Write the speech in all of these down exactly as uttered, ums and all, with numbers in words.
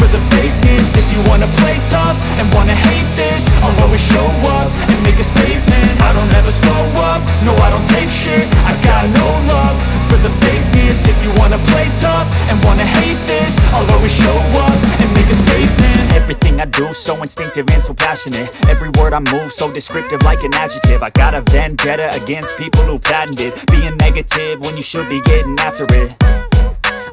for the fakeness. If you wanna play tough and wanna hate this, I'll always show up and make a statement. I don't ever slow up, no I don't take shit. I got no love for the fakeness. If you wanna play tough and wanna hate this, I'll always show up and make a statement. Everything I do, so instinctive and so passionate. Every word I move, so descriptive like an adjective. I got a vendetta against people who patented being negative when you should be getting after it.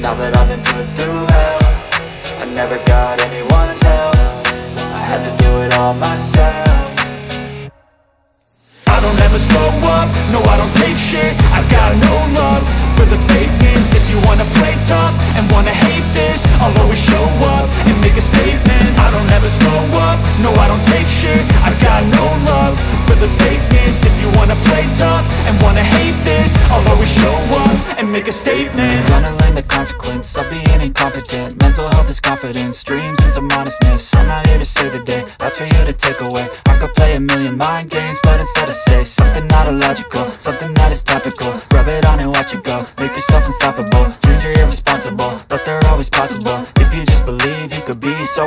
Now that I've been put through hell, I never got anyone's help. I had to do it all myself. I don't ever slow up, no I don't take shit. I've got no love for the fakeness. If you wanna play tough and wanna hate this, I'll always show up and make a statement. I don't ever slow up, no I don't take shit. I've got no love for the fakeness. If you wanna play tough and wanna hate this, I'll always show up and make a statement. Gonna learn the consequence of being incompetent. Mental health is confidence, dreams and some modestness. I'm not here to save the day, that's for you to take away. I could play a million mind games, but instead I say something not illogical, something that is topical. Rub it on and watch it go, make yourself unstoppable. Dreams are irresponsible, but they're always possible. If you just believe, you could be so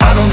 I don't